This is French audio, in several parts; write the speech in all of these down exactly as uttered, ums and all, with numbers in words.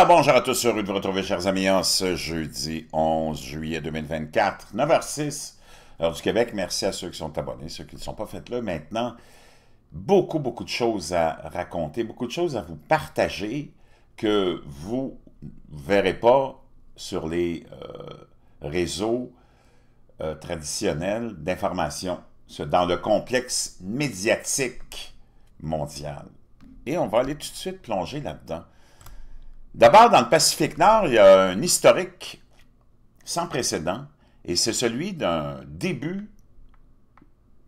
Alors, bonjour à tous, heureux de vous retrouver, chers amis, en ce jeudi onze juillet deux mille vingt-quatre, neuf heures zéro six, heure du Québec. Merci à ceux qui sont abonnés, ceux qui ne sont pas faits là. Maintenant, beaucoup, beaucoup de choses à raconter, beaucoup de choses à vous partager que vous ne verrez pas sur les euh, réseaux euh, traditionnels d'information, dans le complexe médiatique mondial. Et on va aller tout de suite plonger là-dedans. D'abord, dans le Pacifique Nord, il y a un historique sans précédent, et c'est celui d'un début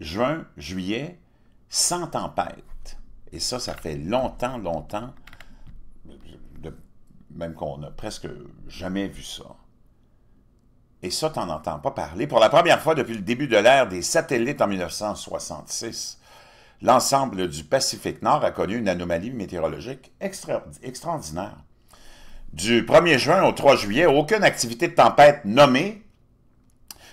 juin-juillet sans tempête. Et ça, ça fait longtemps, longtemps, de, même qu'on n'a presque jamais vu ça. Et ça, t'en entends pas parler. Pour la première fois depuis le début de l'ère des satellites en mille neuf cent soixante-six, l'ensemble du Pacifique Nord a connu une anomalie météorologique extra, extraordinaire. Du premier juin au trois juillet, aucune activité de tempête nommée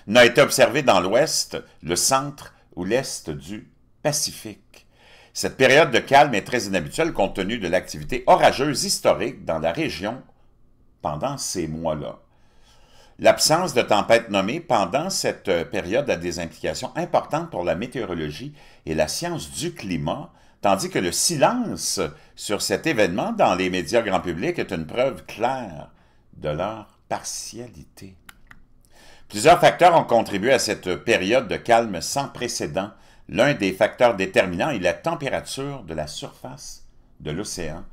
n'a été observée dans l'ouest, le centre ou l'est du Pacifique. Cette période de calme est très inhabituelle compte tenu de l'activité orageuse historique dans la région pendant ces mois-là. L'absence de tempête nommée pendant cette période a des implications importantes pour la météorologie et la science du climat, tandis que le silence sur cet événement dans les médias grand public est une preuve claire de leur partialité. Plusieurs facteurs ont contribué à cette période de calme sans précédent. L'un des facteurs déterminants est la température de la surface de l'océan.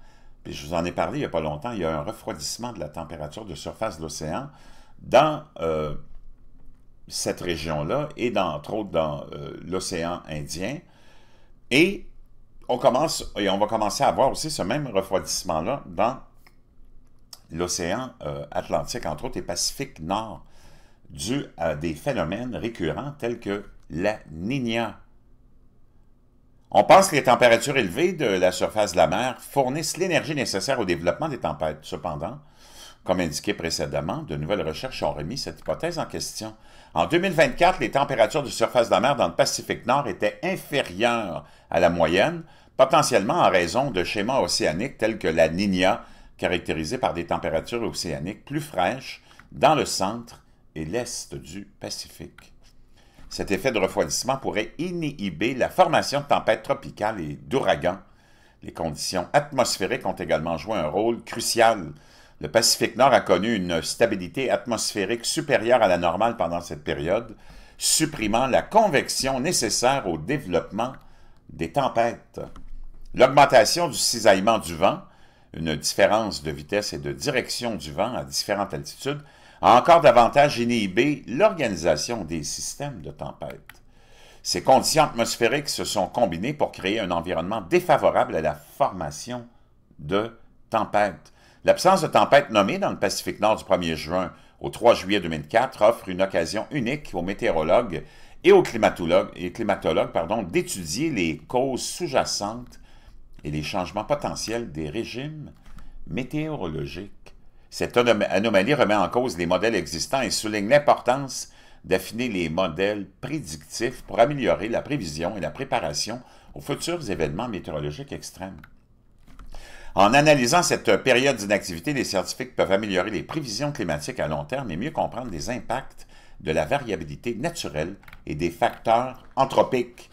Puis je vous en ai parlé il n'y a pas longtemps, il y a un refroidissement de la température de surface de l'océan dans euh, cette région-là et dans, entre autres dans euh, l'océan Indien. Et on commence, et on va commencer à avoir aussi ce même refroidissement-là dans l'océan euh, Atlantique, entre autres, et Pacifique Nord, dû à des phénomènes récurrents tels que la Niña. On pense que les températures élevées de la surface de la mer fournissent l'énergie nécessaire au développement des tempêtes. Cependant, comme indiqué précédemment, de nouvelles recherches ont remis cette hypothèse en question. En deux mille vingt-quatre, les températures de surface de la mer dans le Pacifique Nord étaient inférieures à la moyenne, potentiellement en raison de schémas océaniques tels que la Niña, caractérisée par des températures océaniques plus fraîches dans le centre et l'est du Pacifique. Cet effet de refroidissement pourrait inhiber la formation de tempêtes tropicales et d'ouragans. Les conditions atmosphériques ont également joué un rôle crucial. Le Pacifique Nord a connu une stabilité atmosphérique supérieure à la normale pendant cette période, supprimant la convection nécessaire au développement des tempêtes. L'augmentation du cisaillement du vent, une différence de vitesse et de direction du vent à différentes altitudes, a encore davantage inhibé l'organisation des systèmes de tempête. Ces conditions atmosphériques se sont combinées pour créer un environnement défavorable à la formation de tempêtes. L'absence de tempête nommée dans le Pacifique Nord du premier juin au trois juillet deux mille quatre offre une occasion unique aux météorologues et aux climatologues, et climatologues pardon, d'étudier les causes sous-jacentes et les changements potentiels des régimes météorologiques. Cette anomalie remet en cause les modèles existants et souligne l'importance d'affiner les modèles prédictifs pour améliorer la prévision et la préparation aux futurs événements météorologiques extrêmes. En analysant cette période d'inactivité, les scientifiques peuvent améliorer les prévisions climatiques à long terme et mieux comprendre les impacts de la variabilité naturelle et des facteurs anthropiques.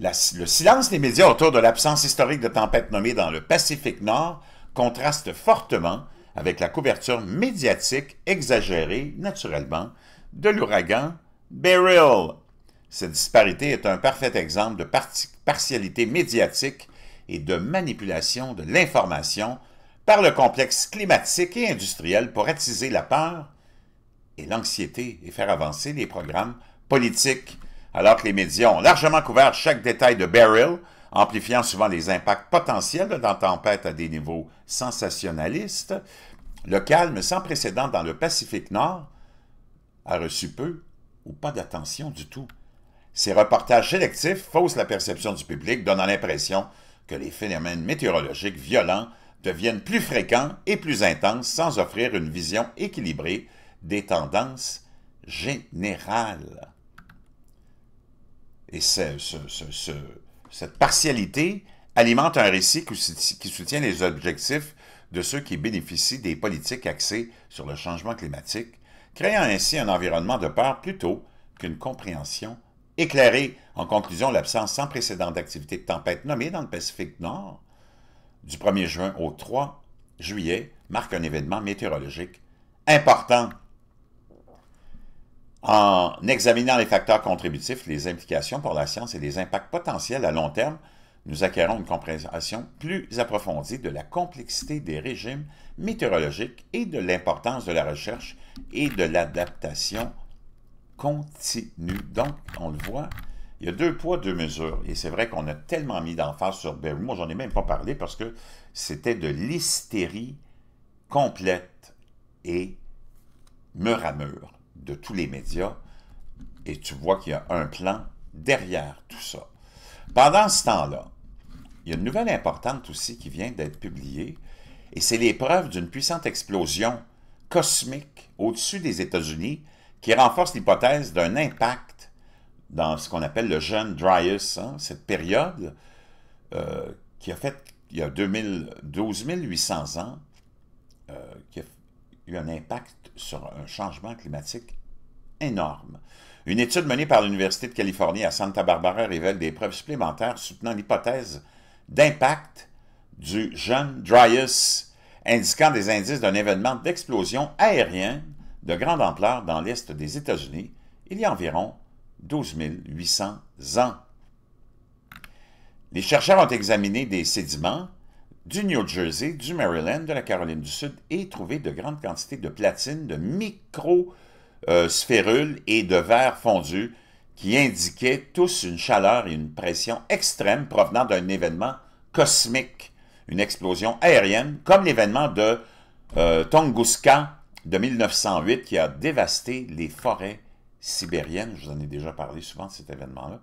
La, le silence des médias autour de l'absence historique de tempêtes nommées dans le Pacifique Nord contraste fortement avec la couverture médiatique exagérée, naturellement, de l'ouragan Beryl. Cette disparité est un parfait exemple de partialité médiatique et de manipulation de l'information par le complexe climatique et industriel pour attiser la peur et l'anxiété et faire avancer les programmes politiques. Alors que les médias ont largement couvert chaque détail de Beryl, amplifiant souvent les impacts potentiels de la tempête à des niveaux sensationnalistes, le calme sans précédent dans le Pacifique Nord a reçu peu ou pas d'attention du tout. Ces reportages sélectifs faussent la perception du public, donnant l'impression que les phénomènes météorologiques violents deviennent plus fréquents et plus intenses sans offrir une vision équilibrée des tendances générales. Et ce, ce, ce, ce, cette partialité alimente un récit qui soutient les objectifs de ceux qui bénéficient des politiques axées sur le changement climatique, créant ainsi un environnement de peur plutôt qu'une compréhension éclairée. En conclusion, l'absence sans précédent d'activité de tempête nommée dans le Pacifique Nord du premier juin au trois juillet marque un événement météorologique important. En examinant les facteurs contributifs, les implications pour la science et les impacts potentiels à long terme, nous acquérons une compréhension plus approfondie de la complexité des régimes météorologiques et de l'importance de la recherche et de l'adaptation continue. Donc, on le voit, il y a deux poids, deux mesures. Et c'est vrai qu'on a tellement mis d'emphase sur Berry. Moi, j'en ai même pas parlé parce que c'était de l'hystérie complète et mur à mur de tous les médias. Et tu vois qu'il y a un plan derrière tout ça. Pendant ce temps-là, il y a une nouvelle importante aussi qui vient d'être publiée, et c'est les preuves d'une puissante explosion cosmique au-dessus des États-Unis qui renforce l'hypothèse d'un impact dans ce qu'on appelle le jeune Dryas, hein, cette période euh, qui a fait, il y a douze mille huit cents ans, euh, qui a eu un impact sur un changement climatique énorme. Une étude menée par l'Université de Californie à Santa Barbara révèle des preuves supplémentaires soutenant l'hypothèse d'impact du jeune Dryas, indiquant des indices d'un événement d'explosion aérienne de grande ampleur dans l'est des États-Unis il y a environ douze mille huit cents ans. Les chercheurs ont examiné des sédiments du New Jersey, du Maryland, de la Caroline du Sud et trouvé de grandes quantités de platine, de micro Euh, sphérules et de verre fondu qui indiquaient tous une chaleur et une pression extrême provenant d'un événement cosmique, une explosion aérienne, comme l'événement de euh, Tunguska de mille neuf cent huit qui a dévasté les forêts sibériennes. Je vous en ai déjà parlé souvent de cet événement-là.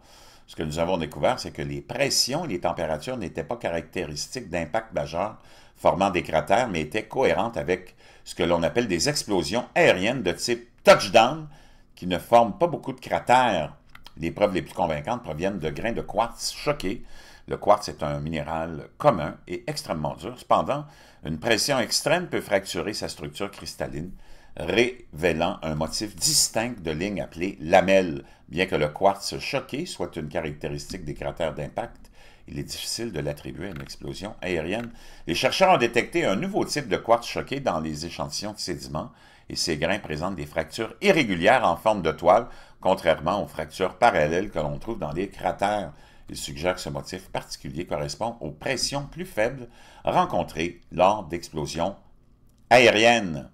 Ce que nous avons découvert, c'est que les pressions et les températures n'étaient pas caractéristiques d'impact majeur formant des cratères, mais étaient cohérentes avec ce que l'on appelle des explosions aériennes de type touchdown, qui ne forment pas beaucoup de cratères. Les preuves les plus convaincantes proviennent de grains de quartz choqués. Le quartz est un minéral commun et extrêmement dur. Cependant, une pression extrême peut fracturer sa structure cristalline, révélant un motif distinct de lignes appelées lamelles. Bien que le quartz choqué soit une caractéristique des cratères d'impact, il est difficile de l'attribuer à une explosion aérienne. Les chercheurs ont détecté un nouveau type de quartz choqué dans les échantillons de sédiments, et ces grains présentent des fractures irrégulières en forme de toile, contrairement aux fractures parallèles que l'on trouve dans les cratères. Ils suggèrent que ce motif particulier correspond aux pressions plus faibles rencontrées lors d'explosions aériennes.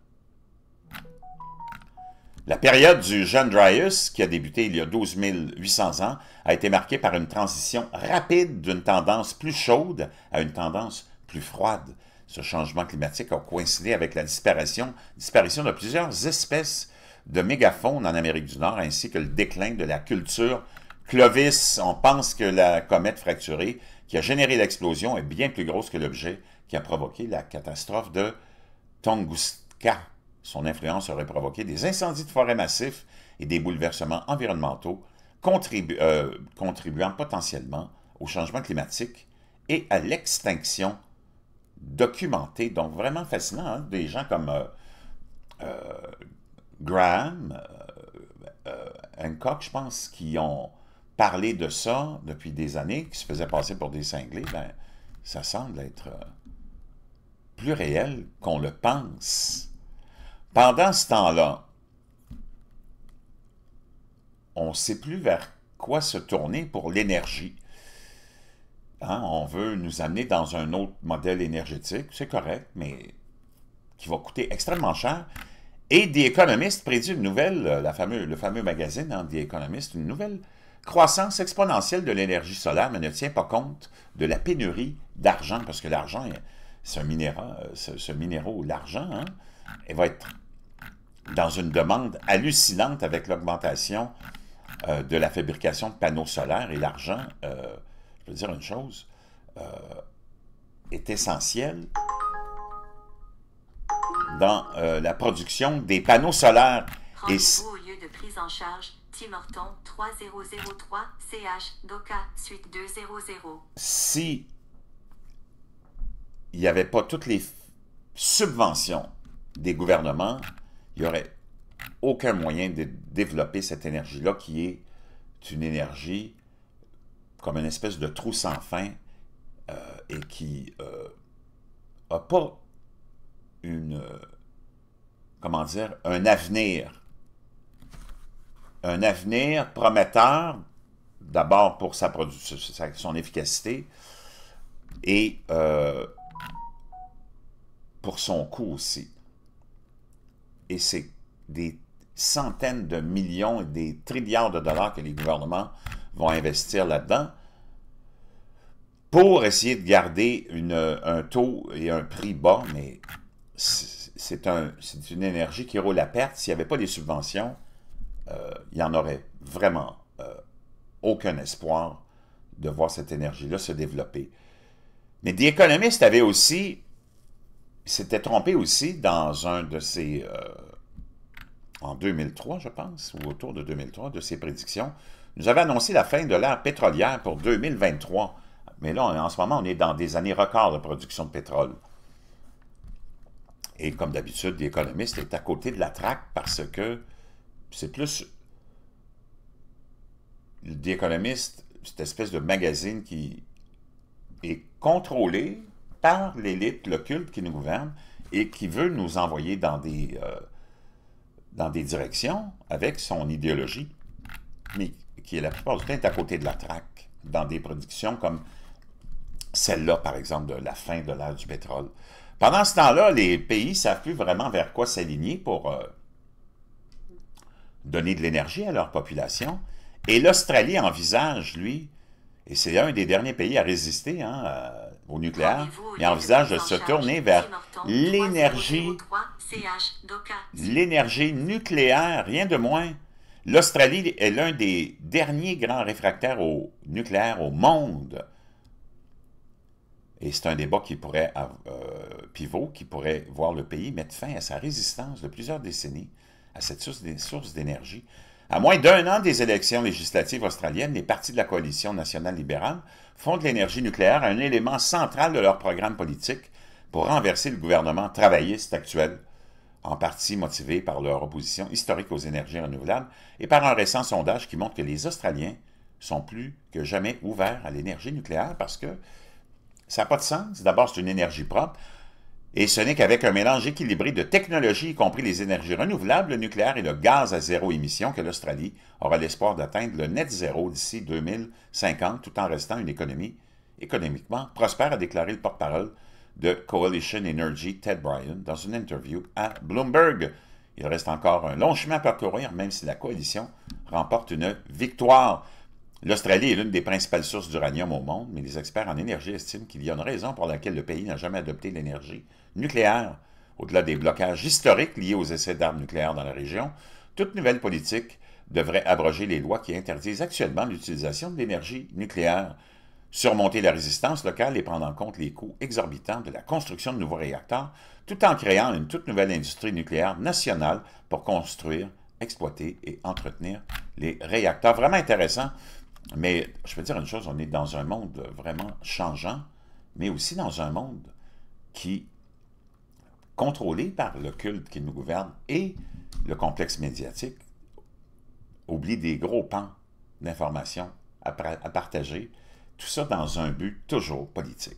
La période du jeune Dryas, qui a débuté il y a douze mille huit cents ans, a été marquée par une transition rapide d'une tendance plus chaude à une tendance plus froide. Ce changement climatique a coïncidé avec la disparition, disparition de plusieurs espèces de mégafaunes en Amérique du Nord, ainsi que le déclin de la culture Clovis. On pense que la comète fracturée qui a généré l'explosion est bien plus grosse que l'objet qui a provoqué la catastrophe de Tunguska. Son influence aurait provoqué des incendies de forêt massifs et des bouleversements environnementaux, contribu- euh, contribuant potentiellement au changement climatique et à l'extinction documenté, donc vraiment fascinant, hein? Des gens comme euh, euh, Graham, euh, euh, Hancock, je pense, qui ont parlé de ça depuis des années, qui se faisaient passer pour des cinglés. Ben, ça semble être euh, plus réel qu'on le pense. Pendant ce temps-là, on ne sait plus vers quoi se tourner pour l'énergie. Hein, on veut nous amener dans un autre modèle énergétique, c'est correct, mais qui va coûter extrêmement cher. Et The Economist prédit une nouvelle, la fameux, le fameux magazine hein, The Economist, une nouvelle croissance exponentielle de l'énergie solaire, mais ne tient pas compte de la pénurie d'argent, parce que l'argent, c'est un minéral, ce, ce minéraux, l'argent, hein, il va être dans une demande hallucinante avec l'augmentation euh, de la fabrication de panneaux solaires et l'argent... Euh, Je veux dire une chose, euh, est essentielle dans euh, la production des panneaux solaires. Rendez-vous au lieu de prise en charge, Tim Horton, trois mille trois C H, Doca, suite deux cents. Si il n'y avait pas toutes les subventions des gouvernements, il n'y aurait aucun moyen de développer cette énergie-là qui est une énergie comme une espèce de trou sans fin euh, et qui euh, a pas une, euh, comment dire, un avenir. Un avenir prometteur, d'abord pour sa sa, son efficacité et euh, pour son coût aussi. Et c'est des centaines de millions et des trilliards de dollars que les gouvernements vont investir là-dedans pour essayer de garder une, un taux et un prix bas, mais c'est un, c'est une énergie qui roule à perte. S'il n'y avait pas des subventions, euh, il n'y en aurait vraiment euh, aucun espoir de voir cette énergie-là se développer. Mais des économistes avaient aussi, s'étaient trompés aussi dans un de ces... Euh, en deux mille trois, je pense, ou autour de deux mille trois, de ses prédictions, nous avait annoncé la fin de l'ère pétrolière pour deux mille vingt-trois. Mais là, on, en ce moment, on est dans des années records de production de pétrole. Et comme d'habitude, l'économiste est à côté de la traque parce que c'est plus... l'économiste, cette espèce de magazine qui est contrôlé par l'élite, le culte qui nous gouverne et qui veut nous envoyer dans des... Euh, dans des directions avec son idéologie, mais qui est la plupart du temps est à côté de la traque, dans des productions comme celle-là, par exemple, de la fin de l'ère du pétrole. Pendant ce temps-là, les pays ne savent plus vraiment vers quoi s'aligner pour euh, donner de l'énergie à leur population. Et l'Australie envisage, lui, et c'est un des derniers pays à résister hein, euh, au nucléaire, mais envisage de se tourner vers l'énergie l'énergie nucléaire, rien de moins. L'Australie est l'un des derniers grands réfractaires au nucléaire au monde. Et c'est un débat qui pourrait, euh, pivot, qui pourrait voir le pays mettre fin à sa résistance de plusieurs décennies à cette source d'énergie. À moins d'un an des élections législatives australiennes, les partis de la coalition nationale libérale font de l'énergie nucléaire un élément central de leur programme politique pour renverser le gouvernement travailliste actuel, en partie motivé par leur opposition historique aux énergies renouvelables et par un récent sondage qui montre que les Australiens sont plus que jamais ouverts à l'énergie nucléaire parce que ça n'a pas de sens. D'abord, c'est une énergie propre. Et ce n'est qu'avec un mélange équilibré de technologies, y compris les énergies renouvelables, le nucléaire et le gaz à zéro émission, que l'Australie aura l'espoir d'atteindre le net zéro d'ici deux mille cinquante, tout en restant une économie économiquement prospère, a déclaré le porte-parole de Coalition Energy, Ted Bryan, dans une interview à Bloomberg. Il reste encore un long chemin à parcourir, même si la coalition remporte une victoire. L'Australie est l'une des principales sources d'uranium au monde, mais les experts en énergie estiment qu'il y a une raison pour laquelle le pays n'a jamais adopté l'énergie nucléaire. Au-delà des blocages historiques liés aux essais d'armes nucléaires dans la région, toute nouvelle politique devrait abroger les lois qui interdisent actuellement l'utilisation de l'énergie nucléaire, surmonter la résistance locale et prendre en compte les coûts exorbitants de la construction de nouveaux réacteurs, tout en créant une toute nouvelle industrie nucléaire nationale pour construire, exploiter et entretenir les réacteurs. Vraiment intéressant. Mais je peux dire une chose, on est dans un monde vraiment changeant, mais aussi dans un monde qui, contrôlé par le culte qui nous gouverne et le complexe médiatique, oublie des gros pans d'informations à, à partager, tout ça dans un but toujours politique.